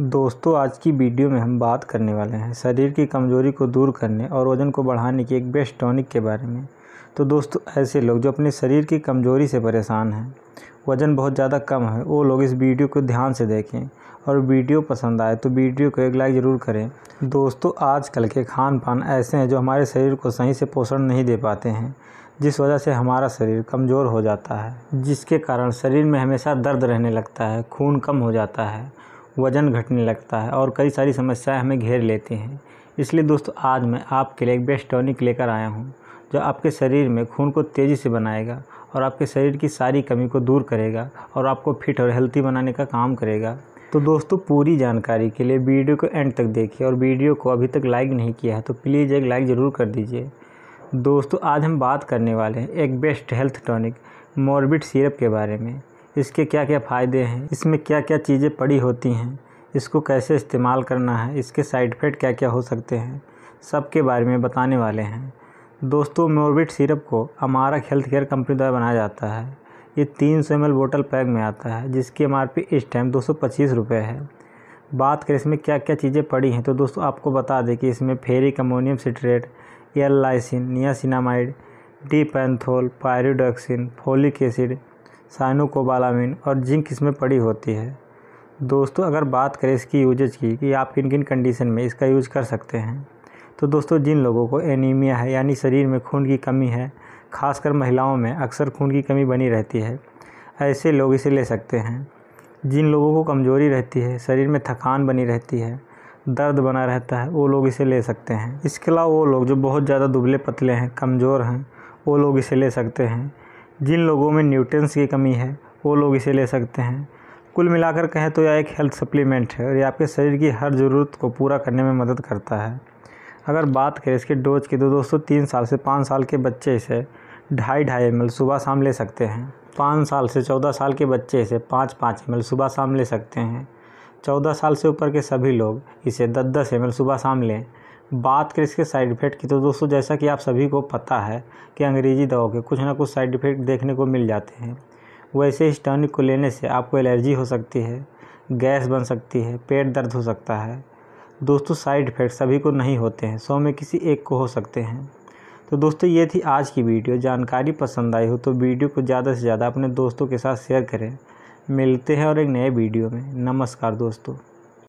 दोस्तों, आज की वीडियो में हम बात करने वाले हैं शरीर की कमजोरी को दूर करने और वज़न को बढ़ाने की एक बेस्ट टॉनिक के बारे में। तो दोस्तों, ऐसे लोग जो अपने शरीर की कमजोरी से परेशान हैं, वज़न बहुत ज़्यादा कम है, वो लोग इस वीडियो को ध्यान से देखें और वीडियो पसंद आए तो वीडियो को एक लाइक ज़रूर करें। दोस्तों, आजकल के खान पान ऐसे हैं जो हमारे शरीर को सही से पोषण नहीं दे पाते हैं, जिस वजह से हमारा शरीर कमज़ोर हो जाता है, जिसके कारण शरीर में हमेशा दर्द रहने लगता है, खून कम हो जाता है, वज़न घटने लगता है और कई सारी समस्याएं हमें घेर लेती हैं। इसलिए दोस्तों, आज मैं आपके लिए एक बेस्ट टॉनिक लेकर आया हूं, जो आपके शरीर में खून को तेज़ी से बनाएगा और आपके शरीर की सारी कमी को दूर करेगा और आपको फिट और हेल्थी बनाने का काम करेगा। तो दोस्तों, पूरी जानकारी के लिए वीडियो को एंड तक देखिए और वीडियो को अभी तक लाइक नहीं किया है तो प्लीज़ एक लाइक ज़रूर कर दीजिए। दोस्तों, आज हम बात करने वाले हैं एक best health tonic Morvit syrup के बारे में। इसके क्या क्या फ़ायदे हैं, इसमें क्या क्या चीज़ें पड़ी होती हैं, इसको कैसे इस्तेमाल करना है, इसके साइड इफ़ेक्ट क्या क्या हो सकते हैं, सब के बारे में बताने वाले हैं। दोस्तों, मोरविट सिरप को अमारक हेल्थ केयर कंपनी द्वारा बनाया जाता है। ये 300 ml बोतल पैक में आता है, जिसकी MRP इस टाइम 225 रुपये है। बात करें इसमें क्या क्या चीज़ें पड़ी हैं, तो दोस्तों आपको बता दें कि इसमें ferric ammonium citrate, L lysine, niacinamide, D panthenol, pyridoxine, folic acid, cyanocobalamin और जिंक इसमें पड़ी होती है। दोस्तों, अगर बात करें इसकी यूजेज की कि आप किन किन कंडीशन में इसका यूज़ कर सकते हैं, तो दोस्तों जिन लोगों को एनीमिया है, यानी शरीर में खून की कमी है, खासकर महिलाओं में अक्सर खून की कमी बनी रहती है, ऐसे लोग इसे ले सकते हैं। जिन लोगों को कमज़ोरी रहती है, शरीर में थकान बनी रहती है, दर्द बना रहता है, वो लोग इसे ले सकते हैं। इसके अलावा वो लोग जो बहुत ज़्यादा दुबले पतले हैं, कमज़ोर हैं, वो लोग इसे ले सकते हैं। जिन लोगों में न्यूट्रिएंट्स की कमी है, वो लोग इसे ले सकते हैं। कुल मिलाकर कहें तो यह एक हेल्थ सप्लीमेंट है और यह आपके शरीर की हर ज़रूरत को पूरा करने में मदद करता है। अगर बात करें इसके डोज की, तो दोस्तों 3 साल से 5 साल के बच्चे इसे 2.5 ml सुबह शाम ले सकते हैं। 5 साल से 14 साल के बच्चे इसे 5-5 ml सुबह शाम ले सकते हैं। 14 साल से ऊपर के सभी लोग इसे 10-10 ml सुबह शाम लें। बात करें इसके साइड इफ़ेक्ट की, तो दोस्तों जैसा कि आप सभी को पता है कि अंग्रेजी दवाओं के कुछ ना कुछ साइड इफ़ेक्ट देखने को मिल जाते हैं। वैसे इस टॉनिक को लेने से आपको एलर्जी हो सकती है, गैस बन सकती है, पेट दर्द हो सकता है। दोस्तों, साइड इफ़ेक्ट सभी को नहीं होते हैं, 100 में किसी एक को हो सकते हैं। तो दोस्तों, ये थी आज की वीडियो। जानकारी पसंद आई हो तो वीडियो को ज़्यादा से ज़्यादा अपने दोस्तों के साथ शेयर करें। मिलते हैं और एक नए वीडियो में। नमस्कार दोस्तों।